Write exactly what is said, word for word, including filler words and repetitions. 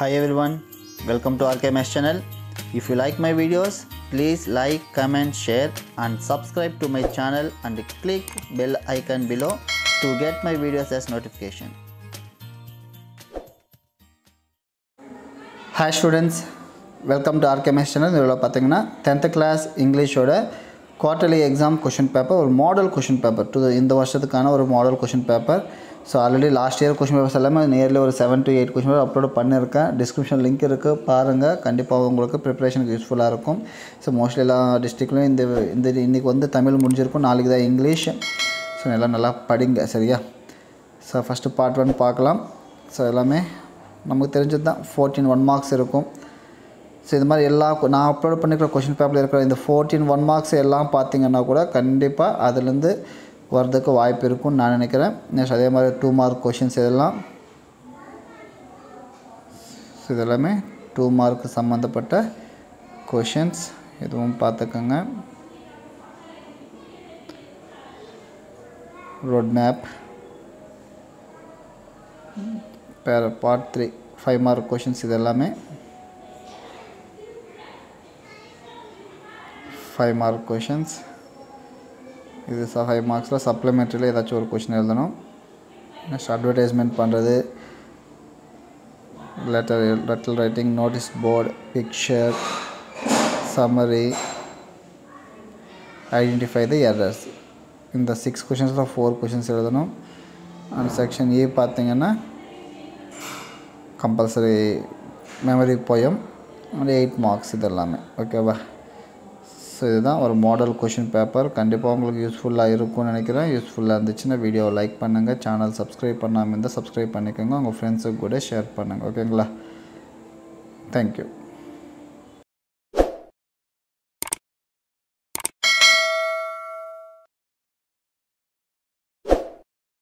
Hi everyone, welcome to R K Maths Channel. If you like my videos, please like, comment, share and subscribe to my channel and click bell icon below to get my videos as notification. Hi students, welcome to R K Maths Channel. We'll tenth class English oda quarterly exam question paper or model question paper to the in the varshadukana or model question paper. So already last year question papers ellame nearly or seven to eight question paper upload pannirukken. Description link irukku parunga, kandipa ungalku preparation useful ah irukum. So mostly ella district la indha indha innikku vand Tamil mudinjirukum, naalikku da English. So ella nalla padinga seriya. So first part one paakalam. So ellame namakku therinjadha fourteen one marks irukum. So this மாதிரி எல்லா நான் upload பண்ணிக்கிற question பேப்பர்ல இருக்கிற இந்த fourteen one marks எல்லாம் பாத்தீங்கன்னா கூட கண்டிப்பா அதில இருந்து வரதுக்கு வாய்ப்பு இருக்குன்னு நான் நினைக்கிறேன். நெக்ஸ்ட் அதே மாதிரி two mark क्वेश्चंस இதெல்லாம் இதெல்லாம் two mark சம்பந்தப்பட்ட क्वेश्चंस இதுவும் பாத்துக்கங்க. ரோட் மேப் பேர part three five mark questions இதெல்லாம் five mark questions. This is five marks la supplementary la edachu or question eldanum. Next advertisement pandrathu, letter letter writing, notice board, picture, summary, identify the errors. In the six questions la four questions eldanum. And section A pathina compulsory memory poem and eight marks idellame. Okay va. So this is a model question paper. Kandipa useful la irukku nenikira, useful la irundhuchina video like pannunga, channel subscribe pannama irundha subscribe pannikonga, unga friends ku share pannunga. Okay la, thank you.